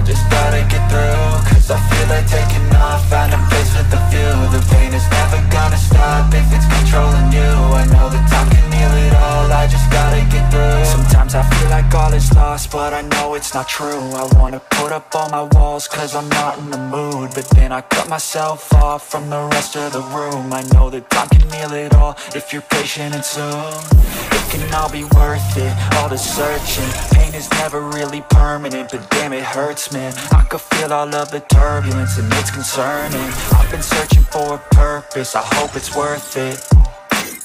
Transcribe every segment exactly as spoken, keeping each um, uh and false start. I just gotta get through, cause I feel like taking off. Found a place with a view. The pain is never gonna stop if it's controlling you. I know the time can heal it all, I just gotta get through. Sometimes I feel like all is lost, but I know it's not true. I wanna put up all my walls cause I'm not in the mood, but then I cut myself off from the rest of the room. I know that time can heal it all if you're patient and soon it can all be worth it, all the searching. Pain is never really permanent, but damn it hurts, man. I could feel all of the turbulence and it's concerning. I've been searching for a purpose, I hope it's worth it.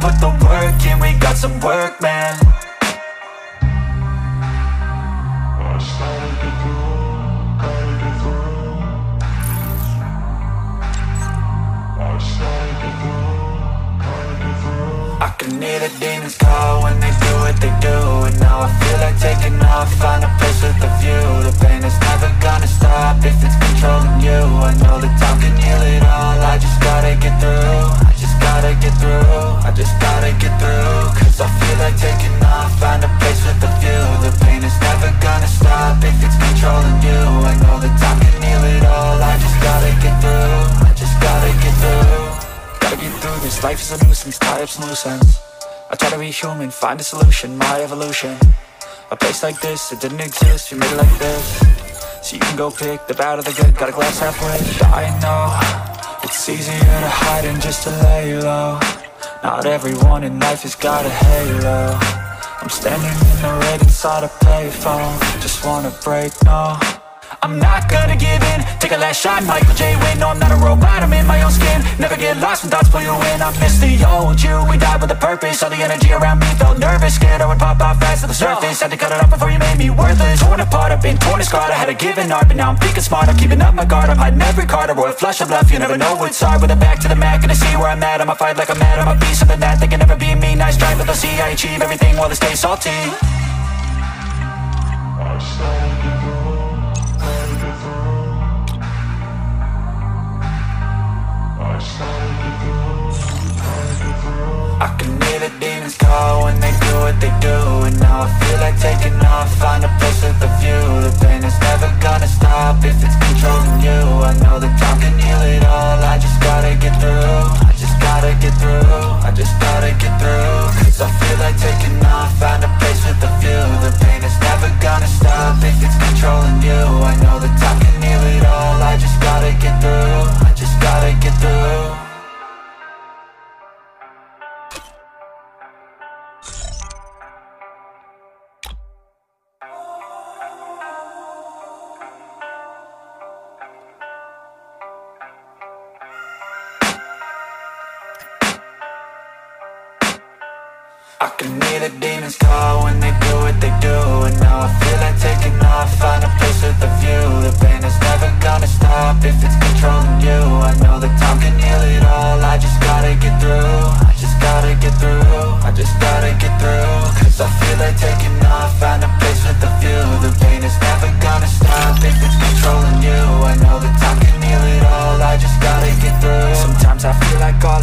put the work in. We got some work, man. I can hear the demons call when they do what they do, and now I feel like taking off, find a place with a view. The pain is never gonna stop if it's controlling you. I know that time can heal it all, I just gotta get through. I just gotta get through, I just gotta get through. Cause I feel like taking off, find a place with a view. The pain is never gonna stop if it's controlling you. I know that time can heal it all, I just gotta get through. I just gotta get through. Gotta get through this, life is a nuisance, tie up some loose ends. I try to be human, find a solution, my evolution. A place like this, it didn't exist, we made it like this. So you can go pick the bad or the good, got a glass halfway. I know, it's easier to hide than just to lay low. Not everyone in life has got a halo. I'm standing in the red inside a payphone, just wanna break, no. I'm not gonna give in, take a last shot, Michael J. Win. No, I'm not a robot, I'm in my own skin. Never get lost when thoughts pull you in. I miss the old you, we died with a purpose. All the energy around me felt nervous, scared I would pop out fast to the surface. Had to cut it off before you made me worthless. Torn apart, I've been torn and scarred. I had a given art, but now I'm thinking smart. I'm keeping up my guard, I'm hiding every card. A royal flush of love, you never know what's hard. With a back to the mat, gonna see where I'm at. I'ma fight like I'm mad, I'ma be something that they can never be me. Nice try, but they'll see I achieve everything while they stay salty. I can hear the demons call when they do what they do, and now I feel like taking off, find a place with a view. The pain is never gonna stop if it's controlling you. I know that time can heal it all, I just gotta get through. I just gotta get through, I just gotta get through. Cause I feel like taking off, find a place with a view. The pain is never gonna stop if it's controlling you. I know that time can heal it all, I just gotta get through. I just gotta get through. I can hear the demons call when they do what they do, and now I feel like taking off, find a place with a view. The pain is never gonna stop if it's controlling you. I know that time can heal it all, I just gotta get through. I just gotta get through, I just gotta get through. Cause I feel like taking off, find a place with a view. The pain is never gonna stop if it's controlling you. I know that time can heal it all, I just gotta get through. Sometimes I feel like all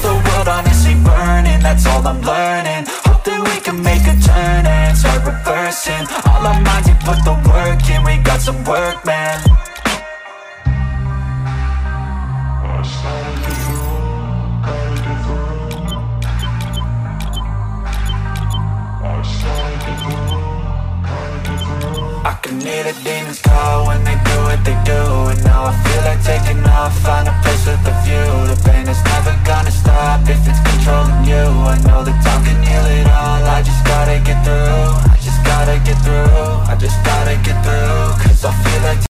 the world honestly burning? That's all I'm learning. Hope that we can make a turn and start reversing all our minds and put the work in. We got some work, man. I can hear the demons call when they do what they do. And now I feel like taking off, find a